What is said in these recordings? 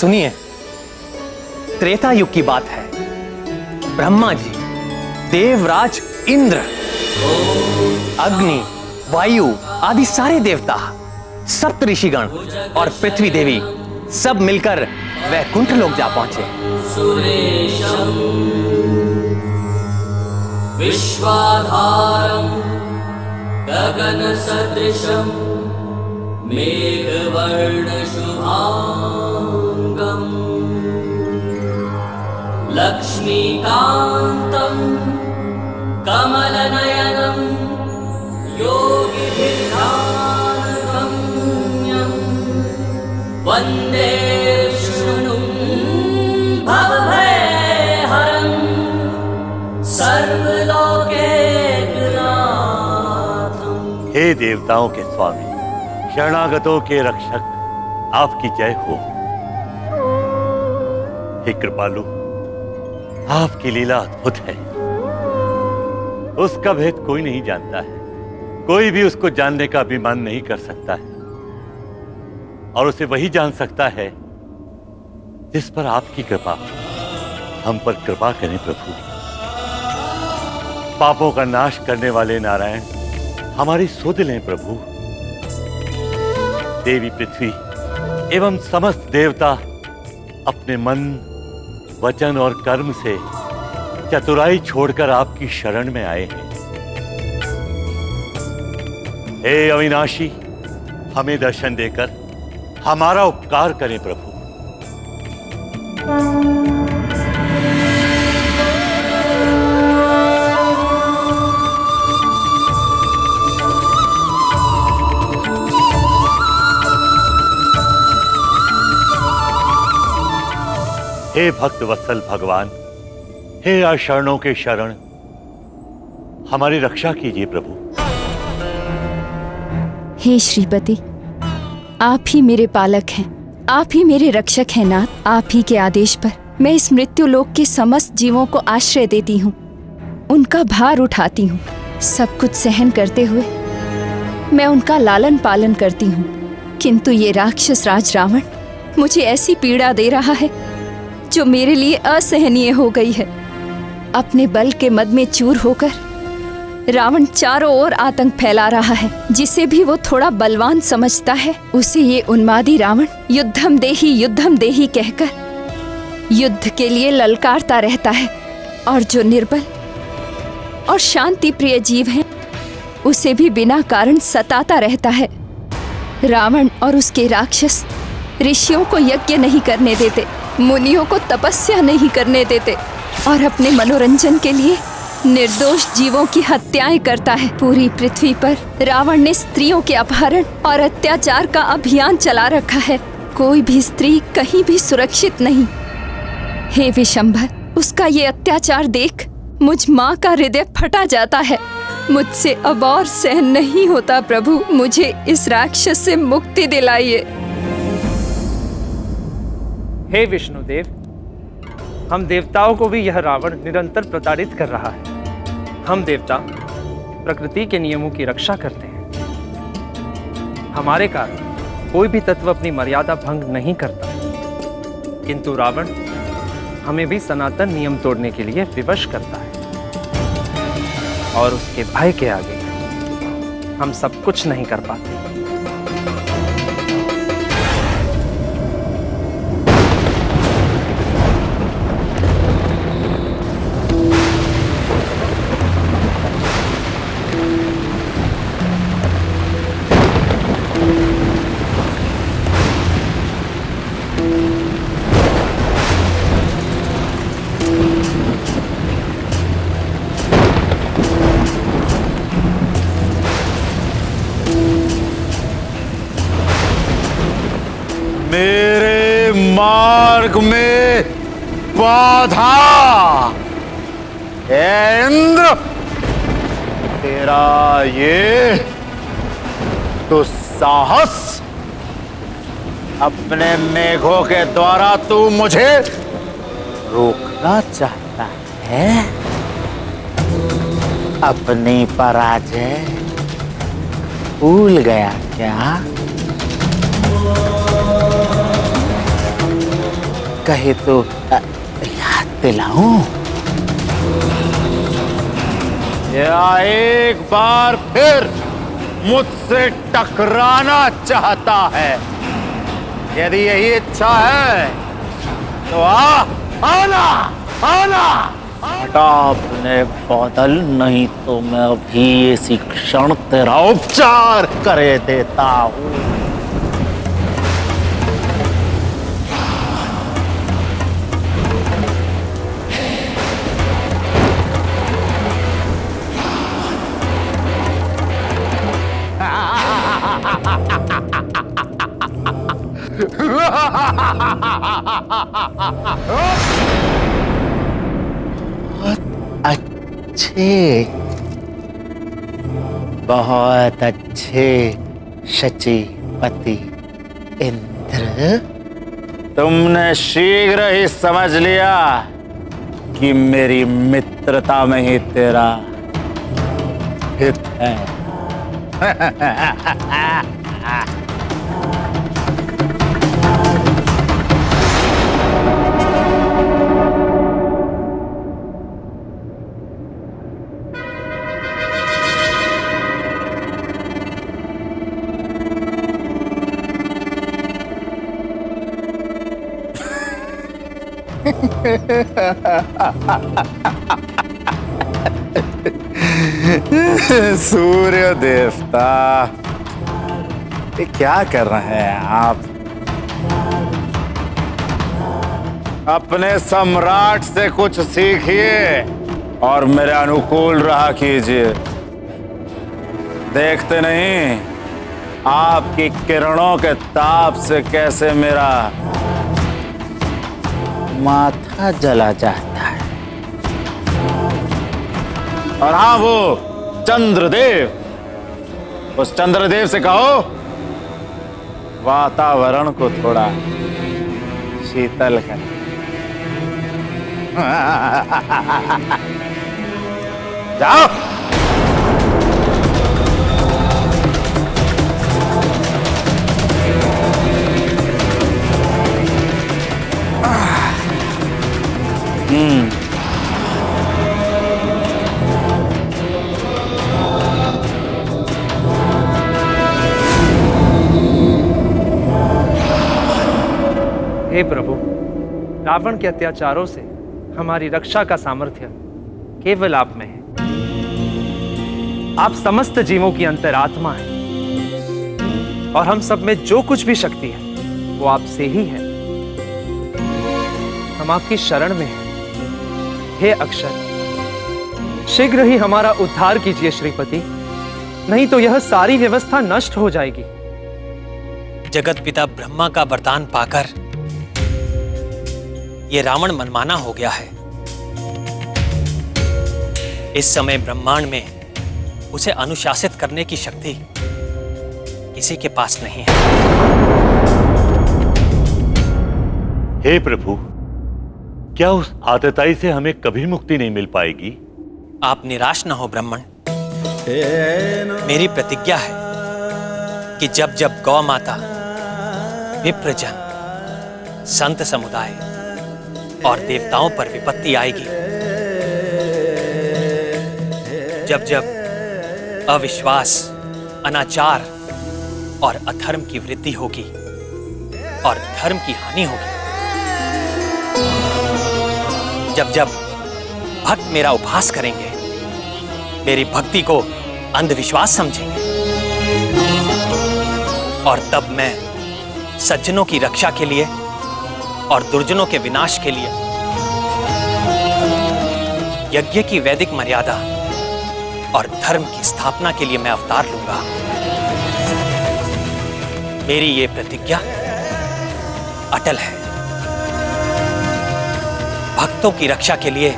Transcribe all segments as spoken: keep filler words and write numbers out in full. सुनिए, त्रेता युग की बात है। ब्रह्मा जी, देवराज इंद्र, अग्नि, वायु आदि सारे देवता, सप्तऋषिगण और पृथ्वी देवी सब मिलकर वैकुंठ लोक जा पहुंचे। विश्वाधारम गगन सदृशम मेघवर्ण शुभांगम लक्ष्मीकांतम कमलनयनम योगिभिर्ध्यानगम्यं वंदे विष्णुं भवभयहरं सर्वलोकैकनाथं। हे देवताओं के स्वामी, शरणागतों के रक्षक, आपकी जय हो। हे कृपालु, आपकी लीला अद्भुत है, उसका भेद कोई नहीं जानता है, कोई भी उसको जानने का अभिमान नहीं कर सकता है, और उसे वही जान सकता है जिस पर आपकी कृपा। हम पर कृपा करें प्रभु। पापों का नाश करने वाले नारायण, हमारी सुध लें प्रभु। देवी पृथ्वी एवं समस्त देवता अपने मन, वचन और कर्म से चतुराई छोड़कर आपकी शरण में आए हैं। हे अविनाशी, हमें दर्शन देकर हमारा उपकार करें प्रभु। हे भक्त वत्सल भगवान, हे अशरणों के शरण, हमारी रक्षा कीजिए प्रभु। हे श्रीपति, आप ही मेरे पालक हैं, आप ही मेरे रक्षक हैं नाथ। आप ही के आदेश पर मैं इस मृत्यु लोक के समस्त जीवों को आश्रय देती हूँ, उनका भार उठाती हूँ। सब कुछ सहन करते हुए मैं उनका लालन पालन करती हूँ, किंतु ये राक्षस राज रावण मुझे ऐसी पीड़ा दे रहा है जो मेरे लिए असहनीय हो गई है। अपने बल के मद में चूर होकर रावण चारों ओर आतंक फैला रहा है। जिसे भी वो थोड़ा बलवान समझता है, उसे ये उन्मादी रावण युद्धम देही युद्धम देही कहकर युद्ध के लिए ललकारता रहता है, और जो निर्बल और शांति प्रिय जीव हैं, उसे भी बिना कारण सताता रहता है। रावण और उसके राक्षस ऋषियों को यज्ञ नहीं करने देते, मुनियों को तपस्या नहीं करने देते, और अपने मनोरंजन के लिए निर्दोष जीवों की हत्याएं करता है। पूरी पृथ्वी पर रावण ने स्त्रियों के अपहरण और अत्याचार का अभियान चला रखा है। कोई भी स्त्री कहीं भी सुरक्षित नहीं। हे विशंभर, उसका ये अत्याचार देख मुझ माँ का हृदय फटा जाता है। मुझसे अब और सहन नहीं होता प्रभु, मुझे इस राक्षस से मुक्ति दिलाइए। हे विष्णुदेव, हम देवताओं को भी यह रावण निरंतर प्रताड़ित कर रहा है। हम देवता प्रकृति के नियमों की रक्षा करते हैं। हमारे कारण कोई भी तत्व अपनी मर्यादा भंग नहीं करता, किंतु रावण हमें भी सनातन नियम तोड़ने के लिए विवश करता है, और उसके भय के आगे हम सब कुछ नहीं कर पाते। मार्ग में बाधा, हे इंद्र, तेरा ये दुस्साहस! अपने मेघों के द्वारा तू मुझे रोकना चाहता है? अपनी पराजय भूल गया क्या? कहे तो याद दिलाऊं? या एक बार फिर मुझसे टकराना चाहता है? यदि यही इच्छा है तो आ आना आना हटा अपने बादल, नहीं तो मैं अभी इसी क्षण तेरा उपचार कर देता हूँ। अच्छे, बहुत अच्छे शची पति इंद्र, तुमने शीघ्र ही समझ लिया कि मेरी मित्रता में ही तेरा हित है। सूर्य देवता, ये क्या कर रहे हैं आप? अपने सम्राट से कुछ सीखिए और मेरे अनुकूल रहा कीजिए। देखते नहीं आपकी किरणों के ताप से कैसे मेरा माथा जला जाता है। और हाँ, वो चंद्रदेव, उस चंद्रदेव से कहो वातावरण को थोड़ा शीतल कर। जाओ हे प्रभु, रावण के अत्याचारों से हमारी रक्षा का सामर्थ्य केवल आप में है। आप समस्त जीवों की अंतरात्मा हैं और हम सब में जो कुछ भी शक्ति है वो आपसे ही है। हम आपकी शरण में हैं। हे अक्षर, शीघ्र ही हमारा उद्धार कीजिए श्रीपति, नहीं तो यह सारी व्यवस्था नष्ट हो जाएगी। जगत पिता ब्रह्मा का वरदान पाकर ये रावण मनमाना हो गया है। इस समय ब्रह्मांड में उसे अनुशासित करने की शक्ति इसी के पास नहीं है। हे प्रभु, क्या उस आतताई से हमें कभी मुक्ति नहीं मिल पाएगी? आप निराश न हो ब्राह्मण। मेरी प्रतिज्ञा है कि जब जब गौ माता, विप्रजन, संत समुदाय और देवताओं पर विपत्ति आएगी, जब जब अविश्वास, अनाचार और अधर्म की वृद्धि होगी और धर्म की हानि होगी, जब जब भक्त मेरा उपहास करेंगे, मेरी भक्ति को अंधविश्वास समझेंगे, और तब मैं सज्जनों की रक्षा के लिए और दुर्जनों के विनाश के लिए यज्ञ की वैदिक मर्यादा और धर्म की स्थापना के लिए मैं अवतार लूंगा। मेरी ये प्रतिज्ञा अटल है। भक्तों की रक्षा के लिए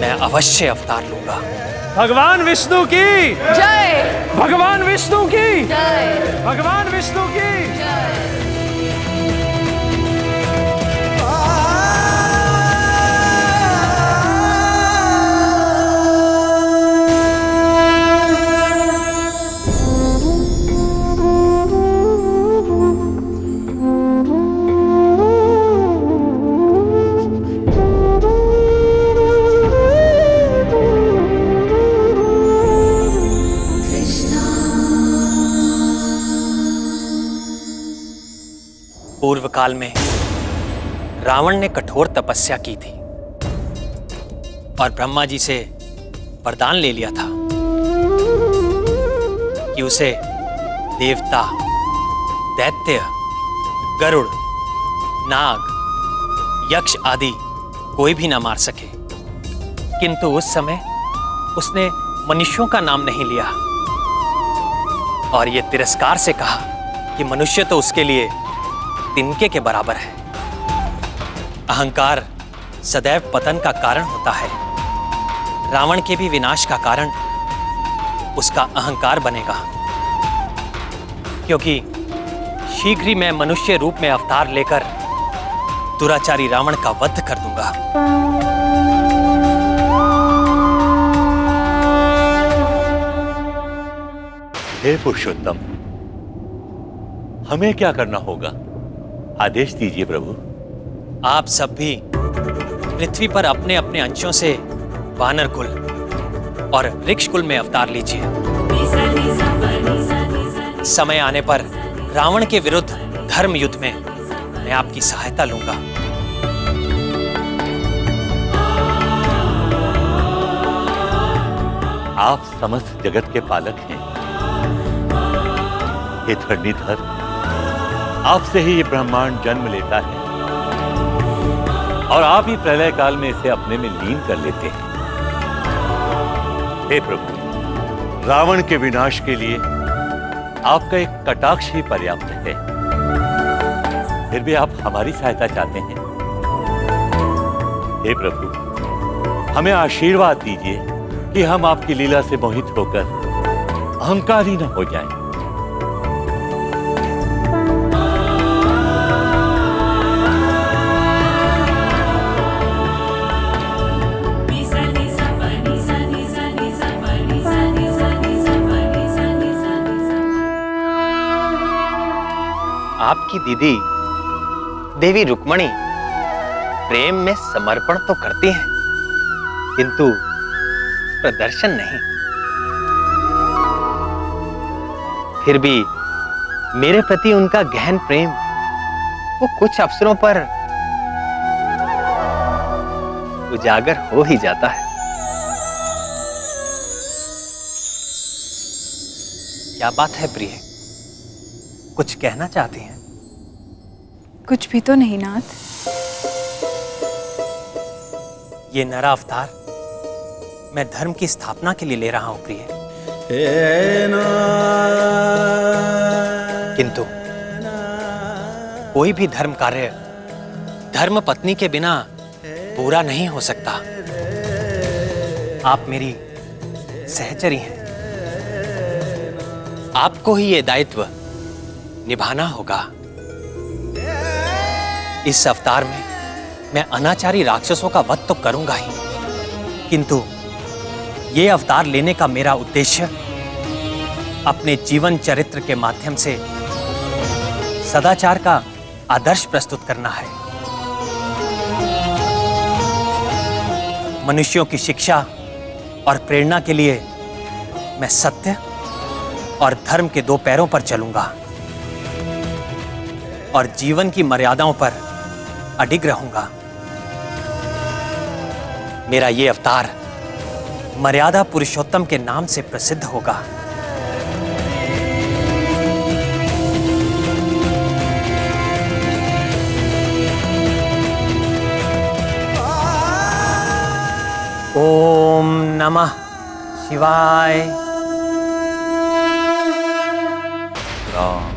मैं अवश्य अवतार लूंगा। भगवान विष्णु की जय! भगवान विष्णु की जय! भगवान विष्णु की जय! Ooh. पूर्व काल में रावण ने कठोर तपस्या की थी और ब्रह्मा जी से वरदान ले लिया था कि उसे देवता, दैत्य, गरुड़, नाग, यक्ष आदि कोई भी ना मार सके। किंतु उस समय उसने मनुष्यों का नाम नहीं लिया और ये तिरस्कार से कहा कि मनुष्य तो उसके लिए तिनके के बराबर है। अहंकार सदैव पतन का कारण होता है। रावण के भी विनाश का कारण उसका अहंकार बनेगा, क्योंकि शीघ्र ही मैं मनुष्य रूप में अवतार लेकर दुराचारी रावण का वध कर दूंगा। हे पुरुषोत्तम, हमें क्या करना होगा? आदेश दीजिए प्रभु। आप सब भी पृथ्वी पर अपने अपने अंशों से वानर कुल और वृक्ष कुल में अवतार लीजिए। समय आने पर रावण के विरुद्ध धर्म युद्ध में मैं आपकी सहायता लूंगा। आप समस्त जगत के पालक हैं। हे धरणीधर, आपसे ही ये ब्रह्मांड जन्म लेता है और आप ही प्रलय काल में इसे अपने में लीन कर लेते हैं। हे प्रभु, रावण के विनाश के लिए आपका एक कटाक्ष ही पर्याप्त है। फिर भी आप हमारी सहायता चाहते हैं। हे प्रभु, हमें आशीर्वाद दीजिए कि हम आपकी लीला से मोहित होकर अहंकारी न हो जाएं। आपकी दीदी देवी रुक्मणी प्रेम में समर्पण तो करती हैं, किंतु प्रदर्शन नहीं। फिर भी मेरे प्रति उनका गहन प्रेम वो कुछ अवसरों पर उजागर हो ही जाता है। क्या बात है प्रिय, कुछ कहना चाहती हैं? कुछ भी तो नहीं नाथ। ये नरावतार मैं धर्म की स्थापना के लिए ले रहा हूं प्रिय, किंतु कोई भी धर्म कार्य धर्म पत्नी के बिना पूरा नहीं हो सकता। आप मेरी सहचरी हैं, आपको ही ये दायित्व निभाना होगा। इस अवतार में मैं अनाचारी राक्षसों का वध तो करूंगा ही, किंतु ये अवतार लेने का मेरा उद्देश्य अपने जीवन चरित्र के माध्यम से सदाचार का आदर्श प्रस्तुत करना है। मनुष्यों की शिक्षा और प्रेरणा के लिए मैं सत्य और धर्म के दो पैरों पर चलूंगा और जीवन की मर्यादाओं पर अडिग रहूंगा। मेरा ये अवतार मर्यादा पुरुषोत्तम के नाम से प्रसिद्ध होगा। ओम नमः शिवाय। राम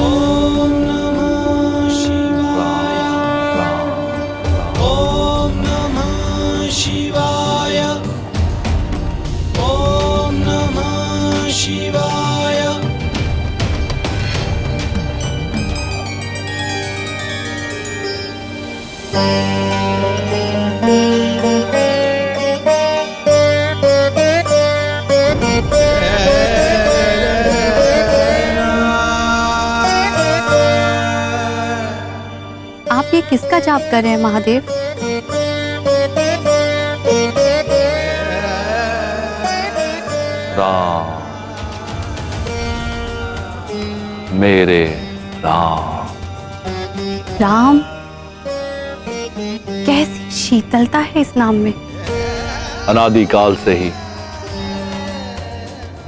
ओम नमः शिवाय, ओम नमः शिवाय, ओम नमः शिवाय। Yeah. किसका जाप कर रहे हैं महादेव? राम, मेरे राम। राम? कैसी शीतलता है इस नाम में। अनादिकाल से ही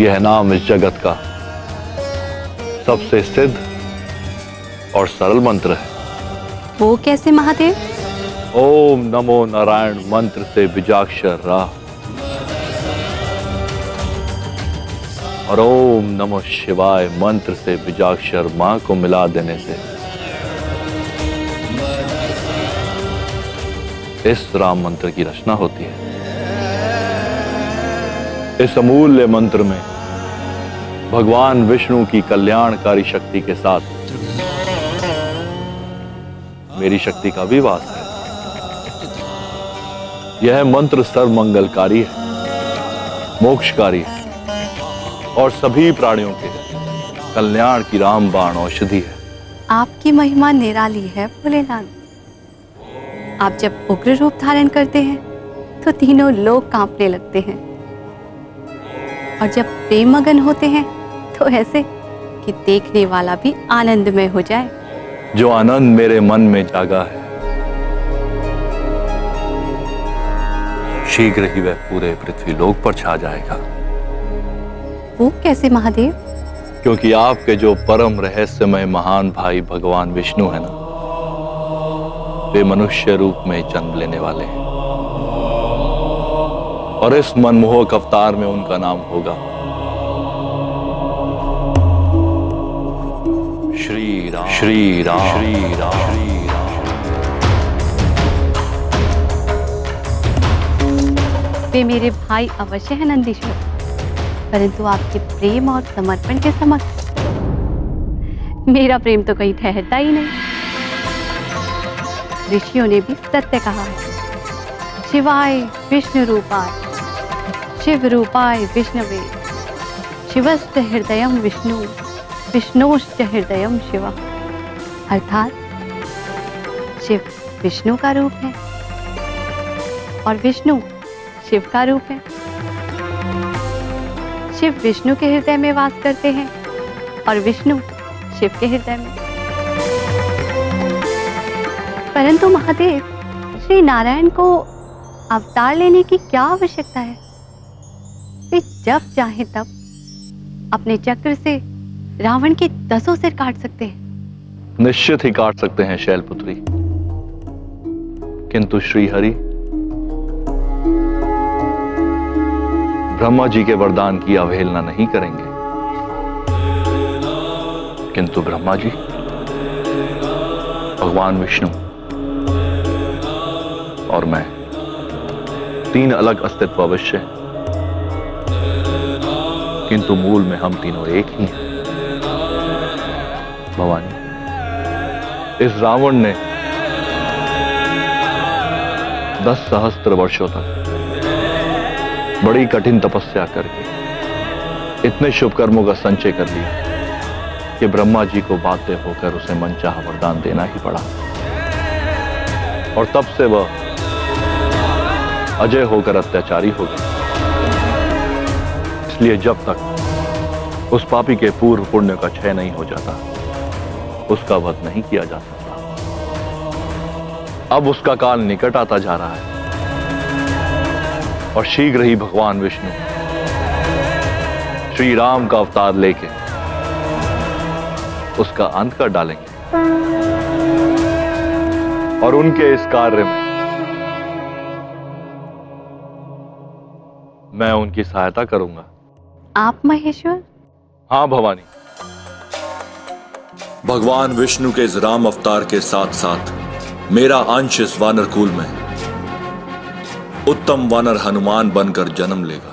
यह नाम इस जगत का सबसे सिद्ध और सरल मंत्र है। वो कैसे महादेव? ओम नमो नारायण मंत्र से बीजाक्षर रा और ओम नमो शिवाय मंत्र से बीजाक्षर मां को मिला देने से इस राम मंत्र की रचना होती है। इस अमूल्य मंत्र में भगवान विष्णु की कल्याणकारी शक्ति के साथ मेरी शक्ति का भी वास है। यह मंत्र सर्व मंगलकारी है, मोक्षकारी है और सभी प्राणियों के कल्याण की रामबाण औषधि है। आपकी महिमा निराली है भोलेनाथ। आप जब उग्र रूप धारण करते हैं तो तीनों लोग कांपने लगते हैं और जब प्रेममगन होते हैं तो ऐसे कि देखने वाला भी आनंद में हो जाए। जो आनंद मेरे मन में जागा है शीघ्र ही वह पूरे पृथ्वी लोक पर छा जाएगा। वो कैसे महादेव? क्योंकि आपके जो परम रहस्यमय महान भाई भगवान विष्णु है ना, वे मनुष्य रूप में जन्म लेने वाले हैं और इस मनमोहक अवतार में उनका नाम होगा श्री राम। श्री राम श्री राम श्री राम। वे मेरे भाई अवश्य है नंदिश्वर, परंतु आपके प्रेम और समर्पण के समक्ष मेरा प्रेम तो कहीं ठहरता ही नहीं। ऋषियों ने भी सत्य कहा है, शिवाय विष्णु रूपाय शिव रूपाय विष्णवे शिवस्त हृदयम विष्णु विष्णुश्च हृदयम शिवा। अर्थात शिव विष्णु का रूप है और विष्णु शिव का रूप है। शिव विष्णु के हृदय में वास करते हैं और विष्णु शिव के हृदय में। परंतु महादेव, श्री नारायण को अवतार लेने की क्या आवश्यकता है? वे जब चाहे तब अपने चक्र से रावण के दसों सिर काट सकते हैं। निश्चित ही काट सकते हैं शैलपुत्री, किंतु श्री हरि ब्रह्मा जी के वरदान की अवहेलना नहीं करेंगे। किंतु ब्रह्मा जी भगवान विष्णु और मैं तीन अलग अस्तित्व अवश्य हैं, किंतु मूल में हम तीनों एक ही हैं। भवानी, इस रावण ने दस सहस्त्र वर्षों तक बड़ी कठिन तपस्या करके इतने शुभ कर्मों का संचय कर लिया कि ब्रह्मा जी को बाध्य होकर उसे मनचाहा वरदान देना ही पड़ा और तब से वह अजय होकर अत्याचारी हो गया। इसलिए जब तक उस पापी के पूर्व पुण्य का क्षय नहीं हो जाता उसका वध नहीं किया जा सकता। अब उसका काल निकट आता जा रहा है और शीघ्र ही भगवान विष्णु श्री राम का अवतार लेके उसका अंत कर डालेंगे और उनके इस कार्य में मैं उनकी सहायता करूंगा। आप महेश्वर? हाँ भवानी, भगवान विष्णु के इस राम अवतार के साथ साथ मेरा अंश इस वानर कुल में उत्तम वानर हनुमान बनकर जन्म लेगा।